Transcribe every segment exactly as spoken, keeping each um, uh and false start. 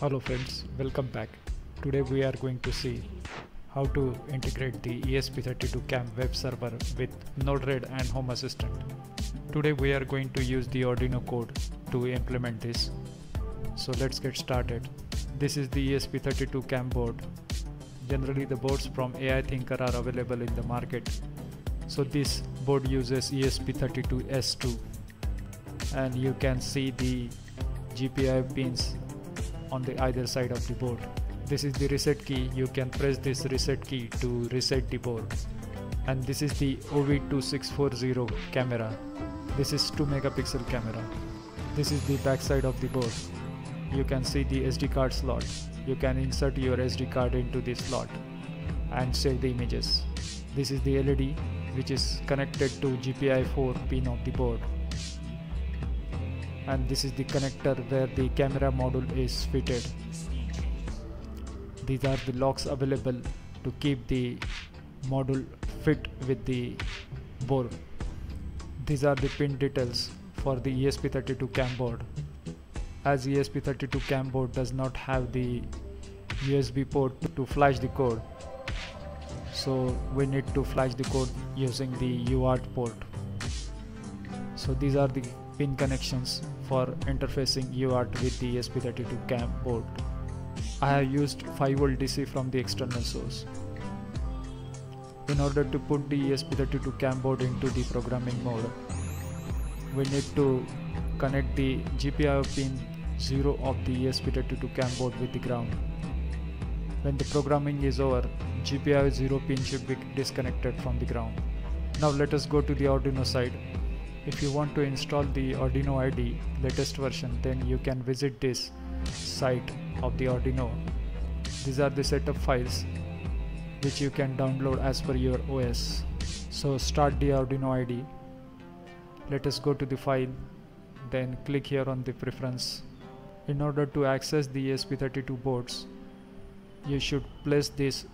Hello friends, welcome back. Today we are going to see how to integrate the E S P thirty-two C A M web server with Node-RED and Home Assistant. Today we are going to use the Arduino code to implement this. So let's get started. This is the E S P thirty-two C A M board. Generally the boards from A I Thinker are available in the market. So this board uses E S P thirty-two S two, and you can see the G P I O pins on the either side of the board. This is the reset key. You can press this reset key to reset the board. And this is the O V two six four zero camera. This is two megapixel camera. This is the back side of the board. You can see the S D card slot. You can insert your S D card into this slot and save the images. This is the L E D, which is connected to G P I O four pin of the board. And this is the connector where the camera module is fitted. These are the locks available to keep the module fit with the board. These are the pin details for the E S P thirty-two C A M board. As E S P thirty-two C A M board does not have the U S B port to flash the code, so we need to flash the code using the U A R T port. So these are the pin connections for interfacing U A R T with the E S P thirty-two C A M board. I have used five volt D C from the external source. In order to put the E S P thirty-two C A M board into the programming mode, we need to connect the G P I O pin zero of the E S P thirty-two C A M board with the ground. When the programming is over, G P I O zero pin should be disconnected from the ground. Now let us go to the Arduino side. If you want to install the Arduino I D E latest version, then you can visit this site of the Arduino. These are the setup files which you can download as per your O S. So start the Arduino I D E. Let us go to the file, then click here on the preference. In order to access the E S P thirty-two boards, you should place this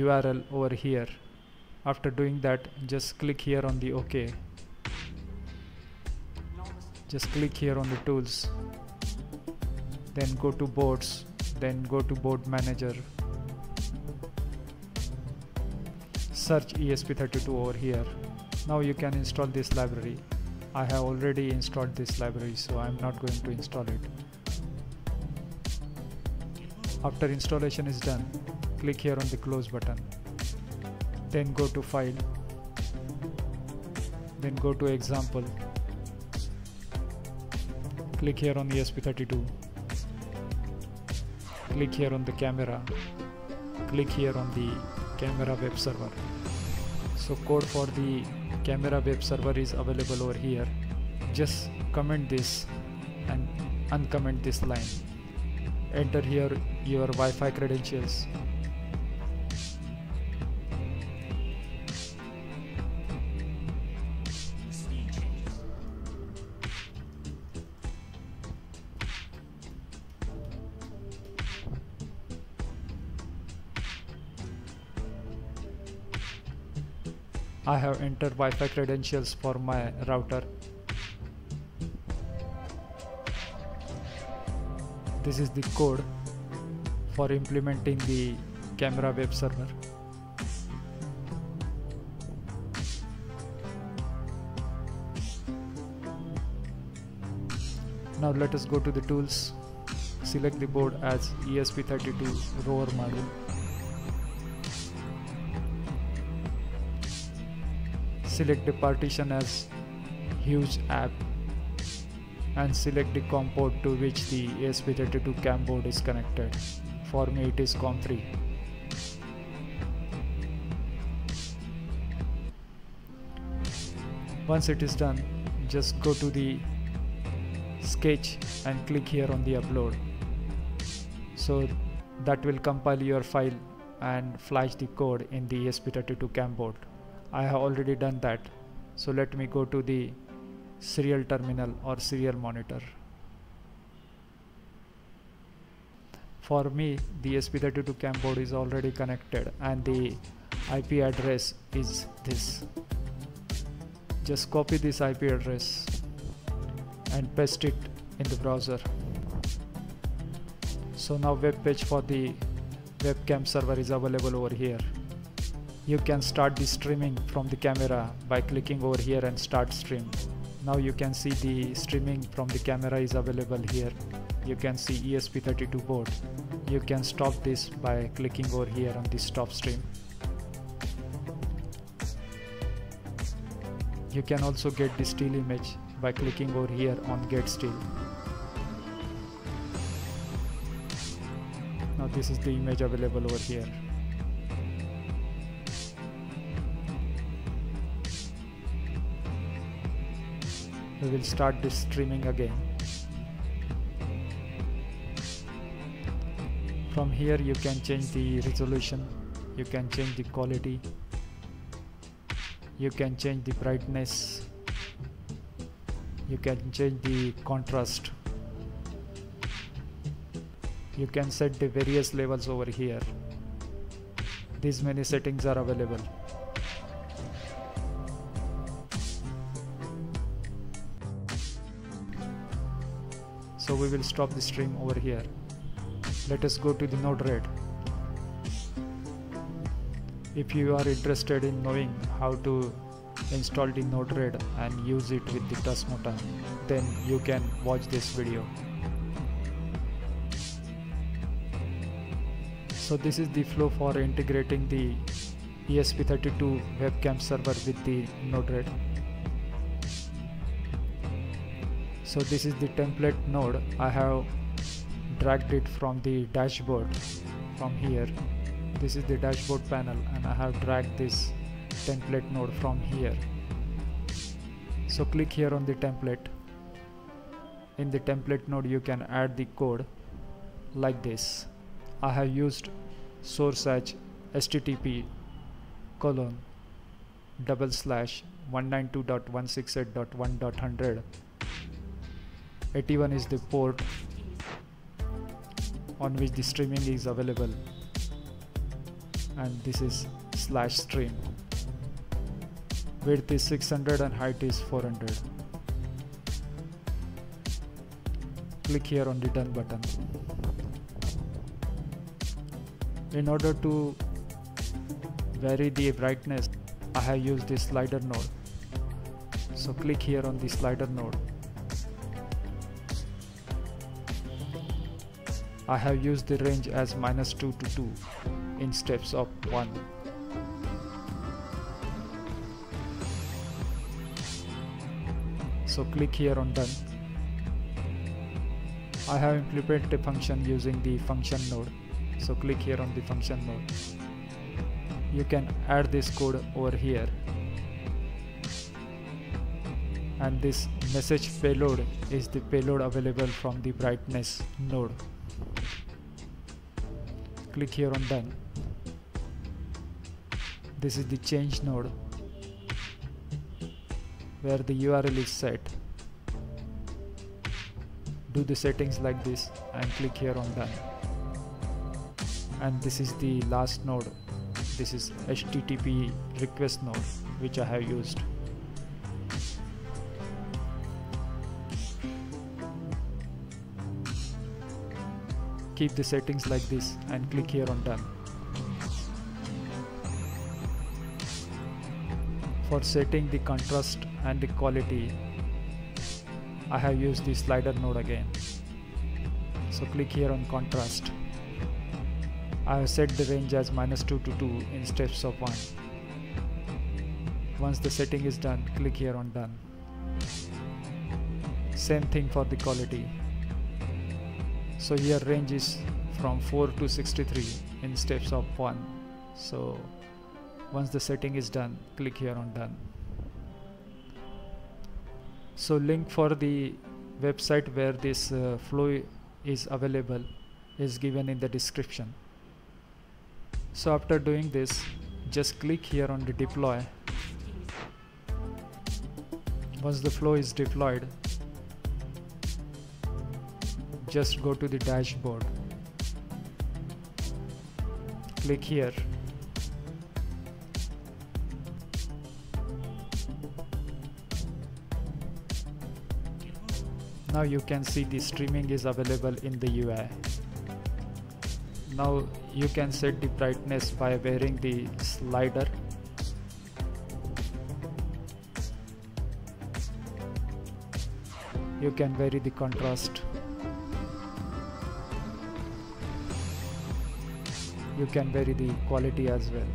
U R L over here. After doing that, just click here on the OK. Just click here on the tools, then go to boards, then go to board manager, search E S P thirty-two over here. Now you can install this library. I have already installed this library, so I am not going to install it. After installation is done, click here on the close button, then go to file, then go to example. Click here on E S P thirty-two, click here on the camera, click here on the camera web server. So code for the camera web server is available over here. Just comment this and uncomment this line. Enter here your Wi-Fi credentials. I have entered Wi-Fi credentials for my router. This is the code for implementing the camera web server. Now let us go to the tools. Select the board as E S P thirty-two Wrover module. Select the partition as huge app and select the COM port to which the E S P thirty-two C A M board is connected. For me it is COM three. Once it is done, just go to the sketch and click here on the upload. So that will compile your file and flash the code in the E S P thirty-two C A M board. I have already done that, so let me go to the serial terminal or serial monitor. For me, the E S P thirty-two C A M board is already connected and the I P address is this. Just copy this I P address and paste it in the browser. So now web page for the webcam server is available over here. You can start the streaming from the camera by clicking over here and start stream. Now you can see the streaming from the camera is available here. You can see E S P thirty-two board. You can stop this by clicking over here on the stop stream. You can also get the still image by clicking over here on get still. Now this is the image available over here. We will start this streaming again. From here you can change the resolution, you can change the quality, you can change the brightness, you can change the contrast, you can set the various levels over here. These many settings are available. So we will stop the stream over here. Let us go to the Node-RED. If you are interested in knowing how to install the Node-RED and use it with the Tasmota, then you can watch this video. So this is the flow for integrating the E S P thirty-two webcam server with the Node-RED. So this is the template node. I have dragged it from the dashboard from here. This is the dashboard panel and I have dragged this template node from here. So click here on the template. In the template node you can add the code like this. I have used source as H T T P colon double slash one ninety-two dot one sixty-eight dot one dot one hundred. eighty-one is the port on which the streaming is available, and this is slash stream. Width is six hundred and height is four hundred. Click here on the done button. In order to vary the brightness, I have used the slider node. So click here on the slider node. I have used the range as minus two to two in steps of one. So click here on done. I have implemented a function using the function node. So click here on the function node. You can add this code over here. And this message payload is the payload available from the brightness node. Click here on done. This is the change node where the U R L is set. Do the settings like this and click here on done. And this is the last node. This is H T T P request node which I have used. Keep the settings like this and click here on done. For setting the contrast and the quality, I have used the slider node again. So click here on contrast. I have set the range as minus two to two in steps of one. Once the setting is done, click here on done. Same thing for the quality. So here range is from four to sixty-three in steps of one. So once the setting is done, click here on done. So link for the website where this uh, flow is available is given in the description. So after doing this, just click here on the deploy. Once the flow is deployed, just go to the dashboard. Click here. Now you can see the streaming is available in the U I. Now you can set the brightness by varying the slider. You can vary the contrast. You can vary the quality as well.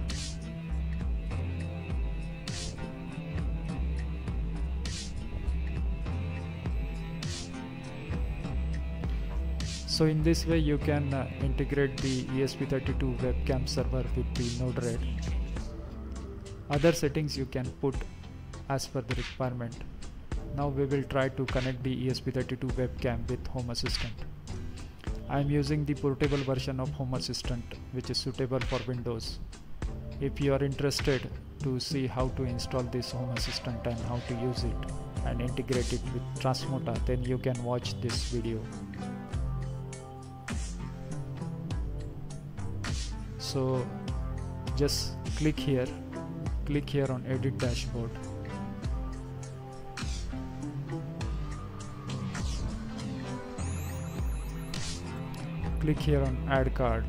So in this way you can uh, integrate the E S P thirty-two webcam server with the Node-RED. Other settings you can put as per the requirement. Now we will try to connect the E S P thirty-two webcam with Home Assistant. I am using the portable version of Home Assistant, which is suitable for Windows. If you are interested to see how to install this Home Assistant and how to use it and integrate it with Tasmota, then you can watch this video. So just click here, click here on Edit Dashboard. Click here on Add Card.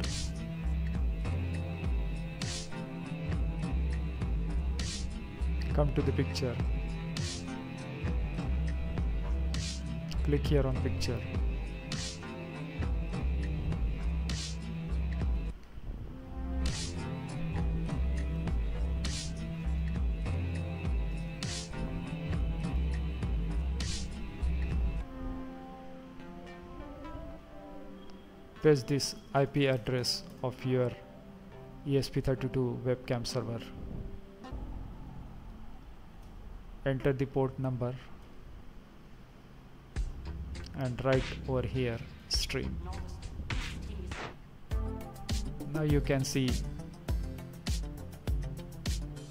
Come to the picture. Click here on Picture. Paste this I P address of your E S P thirty-two webcam server. Enter the port number and write over here stream. Now you can see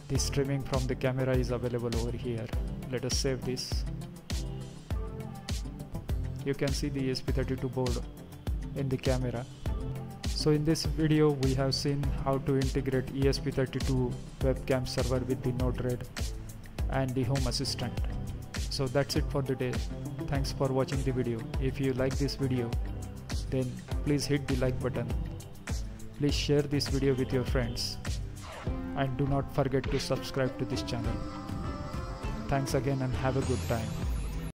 the streaming from the camera is available over here. Let us save this. You can see the E S P thirty-two board in the camera. So in this video we have seen how to integrate E S P thirty-two webcam server with the Node-RED and the Home Assistant. So that's it for the day. Thanks for watching the video. If you like this video, then please hit the like button. Please share this video with your friends and do not forget to subscribe to this channel. Thanks again and have a good time.